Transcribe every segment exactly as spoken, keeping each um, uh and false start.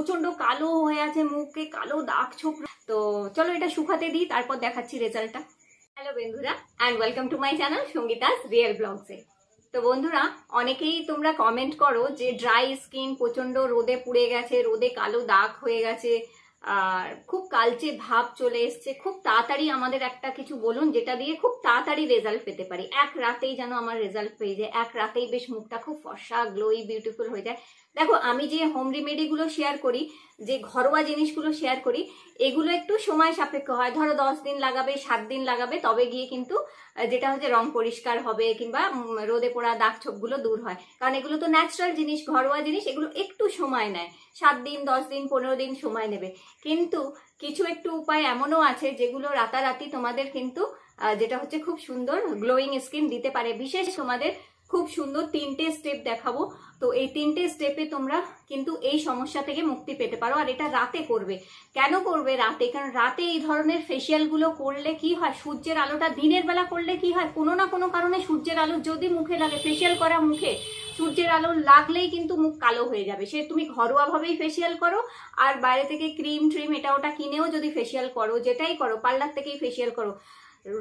প্রচন্ড কালো হয়ে আছে, মুখে কালো দাগ ছোপ। তো চলো এটা শুকাতে দিই, তারপর দেখাচ্ছি রেজাল্টটা। হ্যালো বন্ধুরা and welcome to my channel Sangeeta's real ব্লগসে। তো বন্ধুরা অনেকেই তোমরা কমেন্ট করো যে ড্রাই স্কিন, প্রচন্ড রোদে পুড়ে গেছে, রোদে কালো দাগ হয়ে গেছে আর খুব কালচে ভাব চলে এসছে, খুব তাড়াতাড়ি আমাদের একটা কিছু বলুন যেটা দিয়ে খুব তাড়াতাড়ি রেজাল্ট পেতে পারি, এক রাতেই যেন আমার রেজাল্ট পেয়ে যায়, এক রাতেই বেশ মুখটা খুব ফর্সা গ্লোই বিউটিফুল হয়ে যায়। দেখো আমি যে হোম রেমেডিগুলো শেয়ার করি, যে ঘরোয়া জিনিসগুলো শেয়ার করি, এগুলো একটু সময় সাপেক্ষ হয়। ধরো দশ দিন লাগাবে, সাত দিন লাগাবে, তবে গিয়ে কিন্তু যেটা হচ্ছে রং পরিষ্কার হবে কিংবা রোদে পোড়া দাগ ছোপগুলো দূর হয়, কারণ এগুলো তো ন্যাচারাল জিনিস, ঘরোয়া জিনিস, এগুলো একটু সময় নেয়, সাত দিন দশ দিন পনেরো দিন সময় নেবে। কিন্তু কিছু একটু উপায় এমনও আছে যেগুলো রাতারাতি তোমাদের কিন্তু যেটা হচ্ছে খুব সুন্দর গ্লোয়িং স্কিন দিতে পারে। বিশেষ তোমাদের খুব সুন্দর তিনটে স্টেপ দেখাবো, তো এই তিনটে স্টেপে তোমরা কিন্তু এই সমস্যা থেকে মুক্তি পেতে পারো। আর এটা রাতে করবে। কেন করবে রাতে? কারণ রাতে এই ধরনের ফেসিয়ালগুলো করলে কি হয়, সূর্যের আলোটা দিনের বেলা করলে কি হয়, কোনো না কোনো কারণে সূর্যের আলো যদি মুখে লাগে, ফেসিয়াল করা মুখে সূর্যের আলো লাগলেই কিন্তু মুখ কালো হয়ে যাবে। সে তুমি ঘরোয়াভাবেই ফেসিয়াল করো আর বাইরে থেকে ক্রিম ট্রিম এটা ওটা কিনেও যদি ফেসিয়াল করো, যেটাই করো পার্লার থেকেই ফেসিয়াল করো,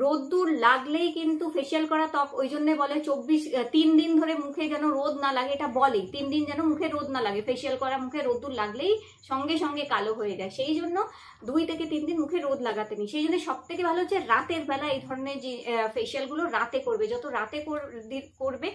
রোদ্দুর লাগলেই কিন্তু ফেসিয়াল করা ত্বক, ওই জন্য বলে চব্বিশ তিন দিন ধরে মুখে যেন রোদ না লাগে, এটা বলে তিন দিন যেন মুখে রোদ না লাগে, ফেসিয়াল করা মুখে রোদ্দুর লাগলেই সঙ্গে সঙ্গে কালো হয়ে যায়। সেই জন্য দুই থেকে তিন দিন মুখে রোদ লাগাতে নেই। সেই জন্য সব থেকে ভালো হচ্ছে রাতের বেলা এই ধরনের যে ফেসিয়ালগুলো রাতে করবে। যত রাতে করবে,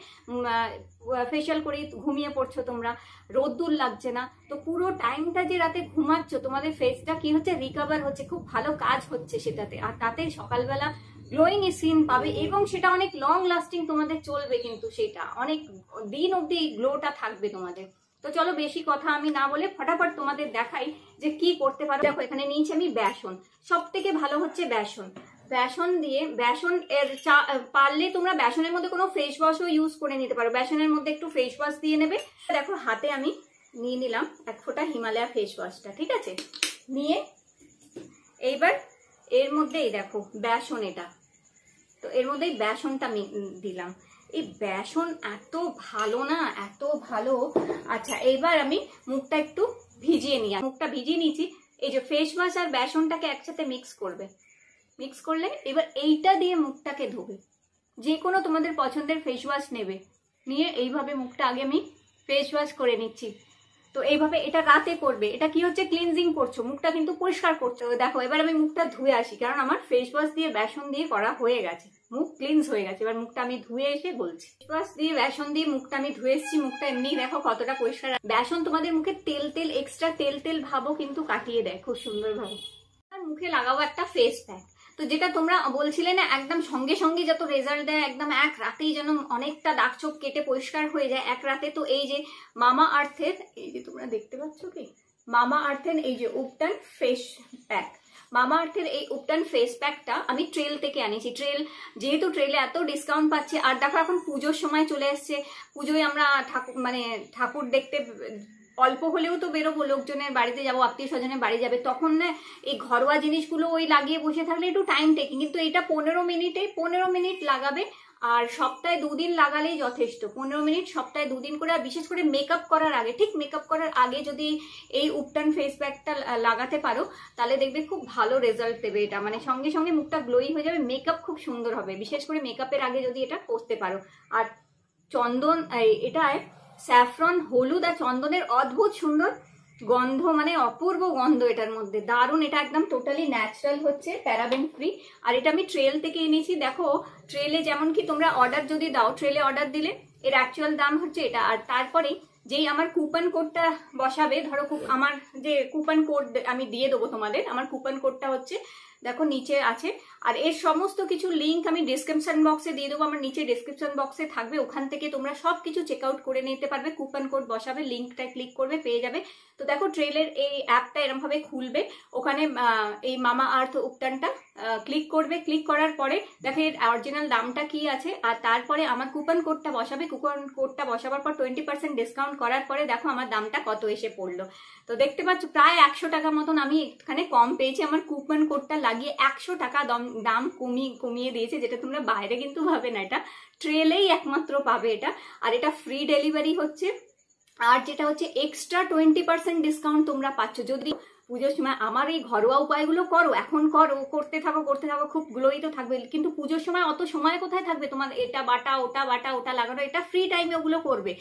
ফেসিয়াল করে ঘুমিয়ে পড়ছো তোমরা, রোদ্দুর লাগছে না, তো পুরো টাইমটা যে রাতে ঘুমাচ্ছ তোমাদের ফেসটা কি হচ্ছে, রিকভার হচ্ছে, খুব ভালো কাজ হচ্ছে সেটাতে। আর তাতে সকালবেলা গ্লোয়িং স্কিন পাবে এবং সেটা অনেক লং লাস্টিং তোমাদের চলবে, কিন্তু সেটা অনেক দিন অবধি গ্লোটা থাকবে তোমাদের। তো চলো বেশি কথা আমি না বলে ফটাফট তোমাদের দেখাই যে কি করতে পারো। দেখো এখানে নিয়েছি আমি বেসন, সব থেকে ভালো হচ্ছে বেসন। বেসন দিয়ে বেসন এর চা, পারলে তোমরা বেসনের মধ্যে কোনো ফেস ওয়াশও ইউজ করে নিতে পারো, বেসনের মধ্যে একটু ফেস ওয়াশ দিয়ে নেবে। দেখো হাতে আমি নিয়ে নিলাম এক ফোঁটা হিমালয়া ফেস ওয়াশটা, ঠিক আছে, নিয়ে এইবার এর মধ্যেই দেখো বেসন, এটা তো এর মধ্যেই বেসনটা আমি দিলাম। এই বেসন এত ভালো না, এত ভালো। আচ্ছা এইবার আমি মুখটা একটু ভিজিয়ে নিই, মুখটা ভিজিয়ে নিয়েছি। এই যে ফেস ওয়াশ আর বেসনটাকে একসাথে মিক্স করবে, মিক্স করলে এবার এইটা দিয়ে মুখটাকে ধোবে, যে কোনো তোমাদের পছন্দের ফেস ওয়াশ নেবে, নিয়ে এইভাবে মুখটা আগে আমি ফেস ওয়াশ করে নিচ্ছি। তো এইভাবে এটা রাতে করবে, এটা কি হচ্ছে ক্লিনজিং করছো, মুখটা কিন্তু পরিষ্কার করছো। দেখো এবার আমি মুখটা ধুয়ে আসি, কারণ আমার ফেস ওয়াশ দিয়ে বেসন দিয়ে করা হয়ে গেছে, মুখ ক্লিনজ হয়ে গেছে। এবার মুখটা আমি ধুয়ে এসে বলছি। ফেস ওয়াশ দিয়ে বেসন দিয়ে মুখটা আমি ধুয়ে এসেছি, মুখটা এমনি দেখো কতটা পরিষ্কার। বেসন তোমাদের মুখে তেল তেল এক্সট্রা তেল তেল ভাবও কিন্তু কাটিয়ে দেয় খুব সুন্দরভাবে। আর মুখে লাগাবো একটা ফেস প্যাক, তো যেটা তোমরা বলছিলে না একদম সঙ্গে সঙ্গে যত রেজাল্ট দেয়, একদম এক রাতেই যেন অনেকটা দাগ ছোপ কেটে পরিষ্কার হয়ে যায় এক রাতে। তো এই যে মামাআর্থের, এই যে তোমরা দেখতে পাচ্ছ কি, মামাআর্থের এই যে উবটান ফেস প্যাক, মামাআর্থের এই উবটান ফেস প্যাকটা আমি ট্রেল থেকে আনিয়েছি। ট্রেল যেহেতু ট্রেলে এত ডিসকাউন্ট পাচ্ছি, আর দেখো এখন পুজোর সময় চলে এসছে, পুজোয় আমরা ঠাকুর মানে ঠাকুর দেখতে অল্প হলেও তো বেরোবো, লোকজনের বাড়িতে যাবো, আত্মীয় স্বজনের বাড়ি যাবে, তখন না এই ঘরোয়া জিনিসগুলো ওই লাগিয়ে বসে থাকলে একটু টাইম টেকিং, কিন্তু এটা পনেরো মিনিটে পনেরো মিনিট লাগাবে আর সপ্তাহে দুদিন লাগালেই যথেষ্ট। পনেরো মিনিট সপ্তাহে দুদিন করে, আর বিশেষ করে মেকআপ করার আগে, ঠিক মেকআপ করার আগে যদি এই উবটান ফেস প্যাকটা লাগাতে পারো তাহলে দেখবে খুব ভালো রেজাল্ট দেবে এটা, মানে সঙ্গে সঙ্গে মুখটা গ্লোয়িং হয়ে যাবে, মেকআপ খুব সুন্দর হবে, বিশেষ করে মেকআপের আগে যদি এটা করতে পারো। আর চন্দন, এটায় স্যাফরন, হলুদ আর চন্দনের অদ্ভুত সুন্দর গন্ধ, মানে অপূর্ব গন্ধ এটার মধ্যে, দারুণ। এটা একদম টোটালি ন্যাচারাল হচ্ছে, প্যারাবেন ফ্রি। আর এটা আমি ট্রেল থেকে এনেছি। দেখো ট্রেলে যেমন কি তোমরা অর্ডার যদি দাও, ট্রেলে অর্ডার দিলে এর অ্যাকচুয়াল দাম হচ্ছে এটা, আর তারপরে যেই আমার কুপন কোডটা বসাবে, ধরো আমার যে কুপন কোড আমি দিয়ে দেবো তোমাদের, আমার কুপন কোডটা হচ্ছে দেখো নিচে আছে, আর এর সমস্ত কিছু লিঙ্ক আমি ডিসক্রিপশন বক্সে দিয়ে দেবো, আমার নিচে ডিসক্রিপশন বক্সে থাকবে, ওখান থেকে তোমরা সব কিছু চেক আউট করে নিতে পারবে। কুপন কোড বসাবে, লিঙ্কটা ক্লিক করবে, পেয়ে যাবে। তো দেখো ট্রেলের এই অ্যাপটা এরমভাবে খুলবে, ওখানে এই মামাআর্থ উবটানটা ক্লিক করবে, ক্লিক করার পরে দেখো এর অরিজিনাল দামটা কি আছে, আর তারপরে আমার কুপন কোডটা বসাবে, কুপন কোডটা বসাবার পর টোয়েন্টি পার্সেন্ট ডিসকাউন্ট করার পরে দেখো আমার দামটা কত এসে পড়লো। তো দেখতে পাচ্ছ প্রায় একশো টাকা মতন আমি এখানে কম পেয়েছি, আমার কুপন কোডটা লাগিয়ে একশো টাকা দাম কমিয়ে কমিয়ে দিয়েছে, যেটা তোমরা বাইরে কিন্তু ভাবে না, এটা ট্রেলেই একমাত্র পাবে এটা। আর এটা ফ্রি ডেলিভারি হচ্ছে, আর যেটা হচ্ছে এক্সট্রা টোয়েন্টি পার্সেন্ট ডিসকাউন্ট তোমরা পাচ্ছ যদি পুজোর সময় আমার এই ঘরোয়া উপায়গুলো করো। এখন করো, করতে থাকো করতে থাকো খুব গ্লোই তো থাকবে, কিন্তু পুজোর সময় অত সময় কোথায় থাকবে তোমার? এটা বাটা ওটা বাটা ওটা লাগানো, এটা ফ্রি টাইমে ওগুলো করবে।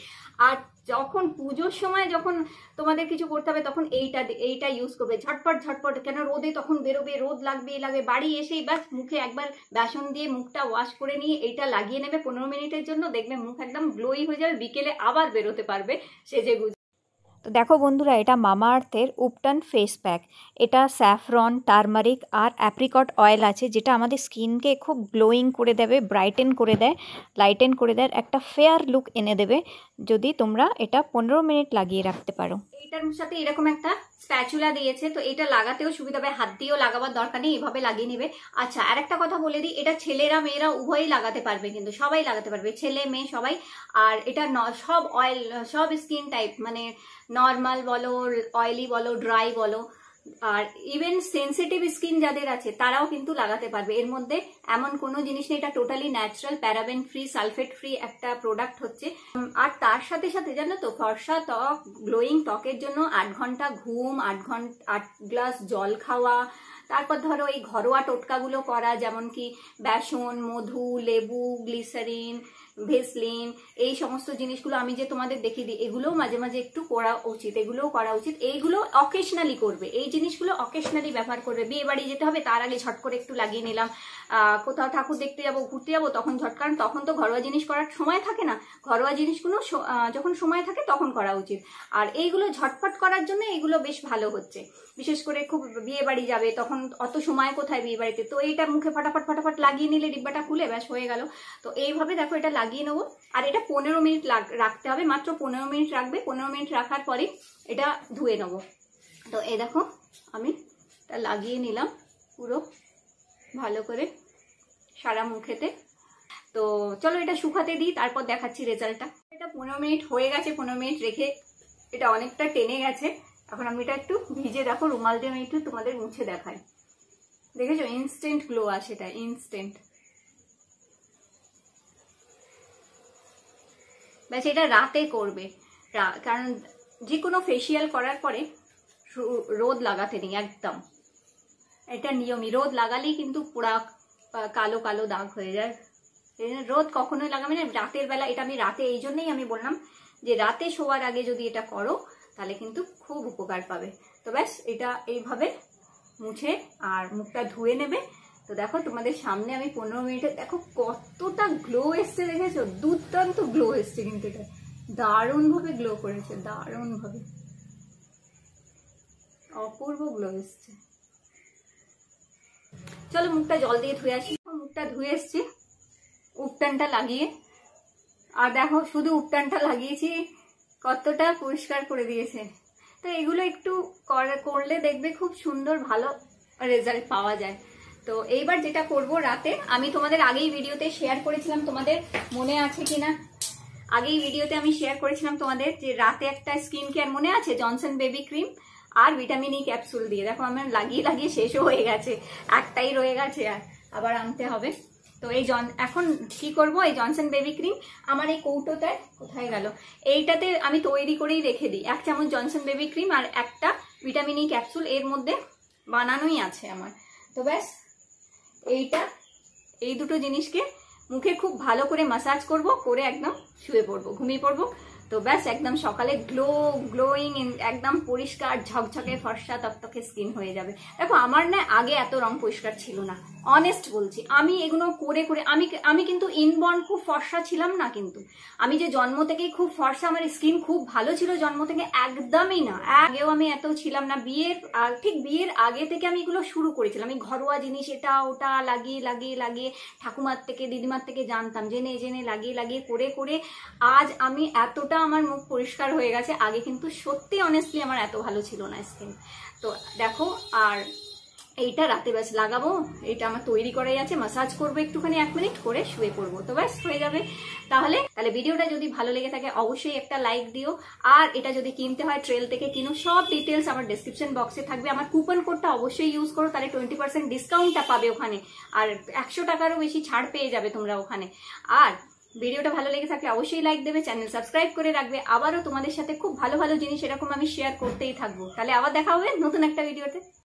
আর যখন পুজোর সময় যখন তোমাদের কিছু করতে হবে তখন এইটা এইটা ইউজ করবে, ঝটপট ঝটপট, কেন রোদে তখন বেরোবে, রোদ লাগবে এ লাগবে। বাড়ি এসেই ব্যাস মুখে একবার বেসন দিয়ে মুখটা ওয়াশ করে নিয়ে এইটা লাগিয়ে নেবে পনেরো মিনিটের জন্য, দেখবে মুখ একদম গ্লোই হয়ে যাবে, বিকেলে আবার বেরোতে পারবে সেজে গুজে। তো দেখো বন্ধুরা, এটা মামাআর্থের উবটান ফেস প্যাক, এটা স্যাফরন, টার্মারিক আর অ্যাপ্রিকট অয়েল আছে, যেটা আমাদের স্কিনকে খুব গ্লোয়িং করে দেবে, ব্রাইটেন করে দেয়, লাইটেন করে দেয়, একটা ফেয়ার লুক এনে দেবে যদি তোমরা এটা পনেরো মিনিট লাগিয়ে রাখতে পারো। এটার সাথে এরকম একটা স্প্যাচুলা দিয়েছে, তো এটা লাগাতেও সুবিধা হবে, হাত দিয়েও লাগাবার দরকার নেই, এভাবে লাগিয়ে নেবে। আচ্ছা আর একটা কথা বলে দিই, এটা ছেলেরা মেয়েরা উভয়ই লাগাতে পারবে, কিন্তু সবাই লাগাতে পারবে, ছেলে মেয়ে সবাই। আর এটা সব অয়েল, সব স্কিন টাইপ, মানে নর্মাল বলো, অয়েলি বলো, ড্রাই বলো, আর ইভেন সেন্সিটিভ স্কিন যাদের আছে তারাও কিন্তু লাগাতে পারবে। এর মধ্যে এমন কোনো জিনিস নেই, এটা totally natural, paraben free, sulphate free একটা প্রোডাক্ট হচ্ছে। আর তার সাথে সাথে জানো তো ফর্সা ত্বক, গ্লোয়িং ত্বকের জন্য আট ঘন্টা ঘুম, আট ঘন্টা আট গ্লাস জল খাওয়া, তারপর ধরো এই ঘরোয়া টোটকাগুলো করা, যেমন কি বেসন, মধু, লেবু, গ্লিসারিন, ভেসলিন, এই সমস্ত জিনিসগুলো আমি যে তোমাদের দেখিয়ে দিই, এগুলোও মাঝে মাঝে একটু করা উচিত, এগুলোও করা উচিত, এইগুলো অকেশনালি করবে, এই জিনিসগুলো অকেশনালি ব্যবহার করবে। বিয়ে বাড়ি যেতে হবে তার আগে ঝট করে একটু লাগিয়ে নিলাম, কোথাও ঠাকুর দেখতে যাবো, ঘুরতে যাবো, তখন ঝট, কারণ তখন তো ঘরোয়া জিনিস করার সময় থাকে না, ঘরোয়া জিনিসগুলো যখন সময় থাকে তখন করা উচিত। আর এইগুলো ঝটপট করার জন্য এইগুলো বেশ ভালো হচ্ছে, বিশেষ করে খুব বিয়ে বাড়ি যাবে তখন অত সময় কোথায় বিয়ে বাড়িতে, তো এইটা মুখে ফটাফট ফটাফট লাগিয়ে নিলে ডিব্বাটা খুলে ব্যাস হয়ে গেল। তো এইভাবে দেখো এটা লাগিয়ে নেবো, আর এটা পনেরো মিনিট রাখতে হবে, মাত্র পনেরো মিনিট রাখবে, পনেরো মিনিট রাখার পরে এটা ধুয়ে নেবো। তো এই দেখো আমি এটা লাগিয়ে নিলাম পুরো ভালো করে সারা মুখেতে। তো চলো এটা শুকাতে দিই, তারপর দেখাচ্ছি রেজাল্টটা। এটা পনেরো মিনিট হয়ে গেছে, পনেরো মিনিট রেখে এটা অনেকটা টেনে গেছে, এখন আমি এটা একটু ভিজে দেখো রুমাল দিয়ে আমি একটু তোমাদের মুছে দেখাই, দেখেছো ইনস্ট্যান্ট গ্লো আসে, এটা ইনস্ট্যান্ট। ব্যাস এটা রাতে করবে, কারণ যে কোনো ফেসিয়াল করার পরে রোদ লাগাতে নেই একদম, এটা নিয়মই, রোদ লাগালেই কিন্তু পুরা কালো কালো দাগ হয়ে যায়, রোদ কখনোই লাগাবে না, রাতের বেলা। এটা আমি রাতে এই জন্যই আমি বললাম যে রাতে শোয়ার আগে যদি এটা করো তাহলে কিন্তু খুব উপকার পাবে। তো ব্যাস এটা এইভাবে মুছে আর মুখটা ধুয়ে নেবে। তো দেখো তোমাদের সামনে আমি পনেরো মিনিটে দেখো কতটা গ্লো এসছে, দেখেছো দুর্দান্ত গ্লো এসছে, কিন্তু এটা দারুণভাবে গ্লো করেছে, দারুণভাবে অপূর্ব গ্লো এসছে। চলো মুখটা জল দিয়ে ধুয়ে আসি, মুখটা ধুয়ে এসছি উবটানটা লাগিয়ে, আর দেখো শুধু উবটানটা লাগিয়েছি কতটা পরিষ্কার করে দিয়েছে। তো এগুলো একটু করলে দেখবে খুব সুন্দর ভালো রেজাল্ট পাওয়া যায়। তো এইবার যেটা করব রাতে, আমি তোমাদের আগেই ভিডিওতে শেয়ার করেছিলাম, তোমাদের মনে আছে কিনা আগেই ভিডিওতে আমি শেয়ার করেছিলাম তোমাদের, যে রাতে একটা স্কিন কেয়ার মনে আছে, জনসন বেবি ক্রিম আর ভিটামিন ই ক্যাপসুল দিয়ে, দেখো আমার লাগিয়ে লাগিয়ে শেষও হয়ে গেছে, একটাই রয়ে গেছে আর আবার আনতে হবে। তো এই জন এখন কি করব, এই জনসন বেবি ক্রিম আমার এই কৌটোটায় কোথায় গেল, এইটাতে আমি তৈরি করেই রেখে দিই, এক চামচ জনসন বেবি ক্রিম আর একটা ভিটামিন ই ক্যাপসুল এর মধ্যে বানানোই আছে আমার। তো ব্যাস এইটা এই দুটো জিনিসকে মুখে খুব ভালো করে ম্যাসাজ করব, করে একদম শুয়ে পড়বো, ঘুমিয়ে পড়বো। তো ব্যাস একদম সকালে গ্লো গ্লোয়িং একদম পরিষ্কার ঝকঝকে ফর্সা তকতকে স্কিন হয়ে যাবে। দেখো আমার না আগে এত রং পরিষ্কার ছিল না, অনেস্ট বলছি, আমি এগুলো করে করে আমি আমি কিন্তু ইনবর্ন খুব ফর্সা ছিলাম না, কিন্তু আমি যে জন্ম থেকেই খুব ফর্সা, আমার স্কিন খুব ভালো ছিল জন্ম থেকে, একদমই না, আগেও আমি এত ছিলাম না, বিয়ের ঠিক বিয়ের আগে থেকে আমি এগুলো শুরু করেছিলাম, আমি ঘরোয়া জিনিস এটা ওটা লাগিয়ে লাগিয়ে লাগিয়ে ঠাকুমার থেকে দিদিমার থেকে জানতাম, জেনে জেনে লাগিয়ে লাগিয়ে করে করে আজ আমি এতটা আমার মুখ পরিষ্কার হয়ে গেছে, আগে কিন্তু সত্যি অনেস্টলি আমার এত ভালো ছিল না স্কিন। তো দেখো আর এইটা রাতে ব্যাস লাগাবো, এটা আমার তৈরি করাই আছে, ম্যাসাজ করবো একটুখানি এক মিনিট করে শুয়ে পড়বো, তো ব্যাস হয়ে যাবে। তাহলে তাহলে ভিডিওটা যদি ভালো লেগে থাকে অবশ্যই একটা লাইক দিও, আর এটা যদি কিনতে হয় ট্রেল থেকে কিনো, সব ডিটেলস আমার ডেসক্রিপশন বক্সে থাকবে, আমার কুপন কোডটা অবশ্যই ইউজ করো, তাহলে টোয়েন্টি পার্সেন্ট ডিসকাউন্টটা পাবে ওখানে, আর একশো টাকারও বেশি ছাড় পেয়ে যাবে তোমরা ওখানে। আর ভিডিওটা ভালো লেগে থাকলে অবশ্যই লাইক দেবে, চ্যানেল সাবস্ক্রাইব করে রাখবে। আবারও তোমাদের সাথে খুব ভালো ভালো জিনিস এরকম আমি শেয়ার করতেই থাকবো। তাহলে আবার দেখা হবে নতুন একটা ভিডিওতে।